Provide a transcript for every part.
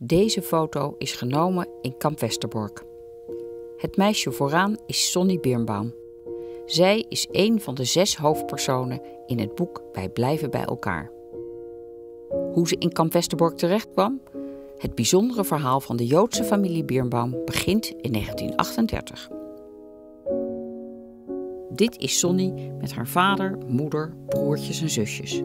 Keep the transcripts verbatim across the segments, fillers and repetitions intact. Deze foto is genomen in Kamp Westerbork. Het meisje vooraan is Sonny Birnbaum. Zij is een van de zes hoofdpersonen in het boek Wij blijven bij elkaar. Hoe ze in Kamp Westerbork terecht kwam? Het bijzondere verhaal van de Joodse familie Birnbaum begint in negentien achtendertig. Dit is Sonny met haar vader, moeder, broertjes en zusjes.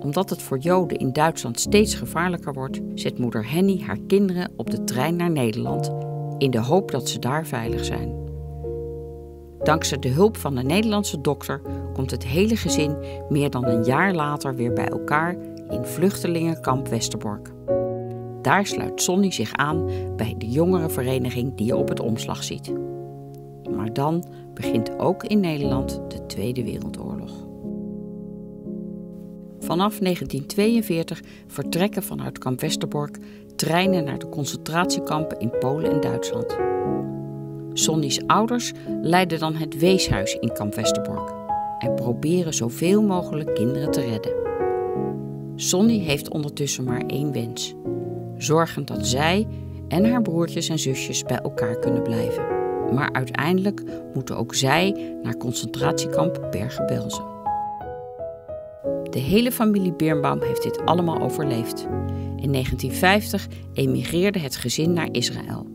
Omdat het voor Joden in Duitsland steeds gevaarlijker wordt, zet moeder Henny haar kinderen op de trein naar Nederland, in de hoop dat ze daar veilig zijn. Dankzij de hulp van een Nederlandse dokter komt het hele gezin meer dan een jaar later weer bij elkaar in vluchtelingenkamp Westerbork. Daar sluit Sonny zich aan bij de jongerenvereniging die je op het omslag ziet. Maar dan begint ook in Nederland de Tweede Wereldoorlog. Vanaf negentien tweeënveertig vertrekken vanuit kamp Westerbork treinen naar de concentratiekampen in Polen en Duitsland. Sonny's ouders leiden dan het weeshuis in kamp Westerbork en proberen zoveel mogelijk kinderen te redden. Sonny heeft ondertussen maar één wens: zorgen dat zij en haar broertjes en zusjes bij elkaar kunnen blijven. Maar uiteindelijk moeten ook zij naar concentratiekamp Bergen-Belsen. De hele familie Birnbaum heeft dit allemaal overleefd. In negentien vijftig emigreerde het gezin naar Israël.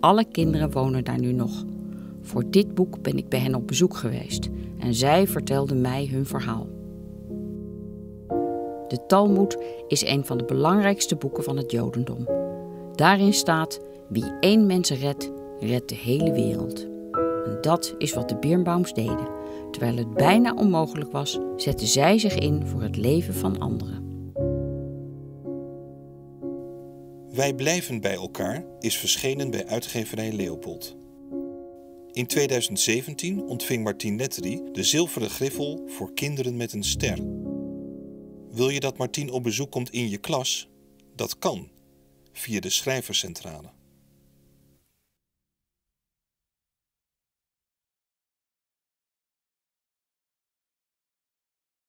Alle kinderen wonen daar nu nog. Voor dit boek ben ik bij hen op bezoek geweest en zij vertelden mij hun verhaal. De Talmud is een van de belangrijkste boeken van het Jodendom. Daarin staat: wie één mens redt, redt de hele wereld. En dat is wat de Birnbaums deden. Terwijl het bijna onmogelijk was, zetten zij zich in voor het leven van anderen. Wij blijven bij elkaar is verschenen bij uitgeverij Leopold. In tweeduizend zeventien ontving Martine Letterie de Zilveren Griffel voor kinderen met een ster. Wil je dat Martine op bezoek komt in je klas? Dat kan, via de Schrijverscentrale.